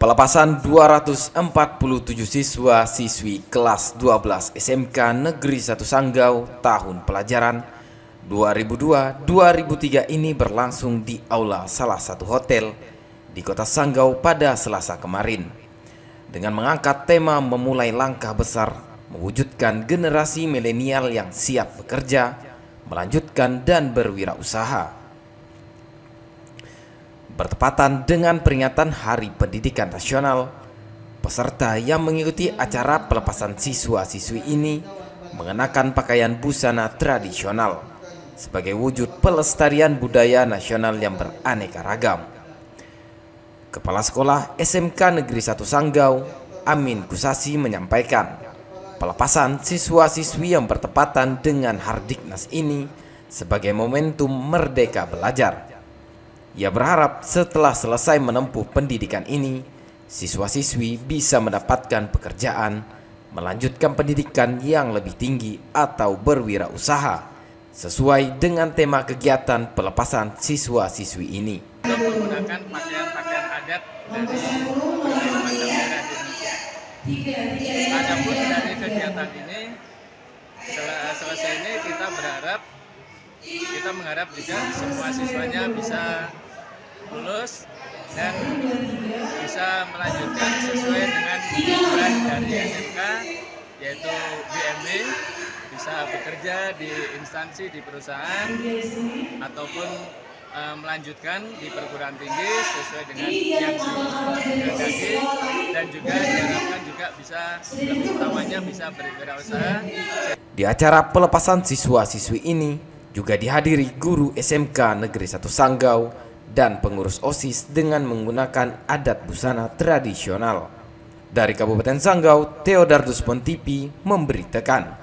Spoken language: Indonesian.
Pelepasan 247 siswa-siswi kelas 12 SMK Negeri 1 Sanggau tahun pelajaran 2002-2003 ini berlangsung di aula salah satu hotel di kota Sanggau pada Selasa kemarin, dengan mengangkat tema memulai langkah besar, mewujudkan generasi milenial yang siap bekerja, melanjutkan dan berwirausaha. Bertepatan dengan peringatan Hari Pendidikan Nasional, peserta yang mengikuti acara pelepasan siswa-siswi ini mengenakan pakaian busana tradisional sebagai wujud pelestarian budaya nasional yang beraneka ragam. Kepala Sekolah SMK Negeri 1 Sanggau, Amin Kusasi, menyampaikan pelepasan siswa-siswi yang bertepatan dengan Hardiknas ini sebagai momentum merdeka belajar. Ia berharap setelah selesai menempuh pendidikan ini, siswa-siswi bisa mendapatkan pekerjaan, melanjutkan pendidikan yang lebih tinggi atau berwirausaha, sesuai dengan tema kegiatan pelepasan siswa-siswi ini. Menggunakan pakaian-pakaian adat dari macam-macam daerah di Indonesia. Adapun dari kegiatan ini, setelah selesai ini kita berharap, kita mengharap juga semua siswanya bisa lulus dan bisa melanjutkan sesuai dengan tujuan dari SMK, yaitu BMB, bisa bekerja di instansi, di perusahaan, ataupun melanjutkan di perguruan tinggi sesuai dengan yang dikehendaki, dan juga diharapkan juga bisa, lebih utamanya bisa berwirausaha. Di acara pelepasan siswa-siswi ini juga dihadiri guru SMK Negeri 1 Sanggau dan pengurus OSIS dengan menggunakan adat busana tradisional. Dari Kabupaten Sanggau, Teodardus Pontipi memberitakan.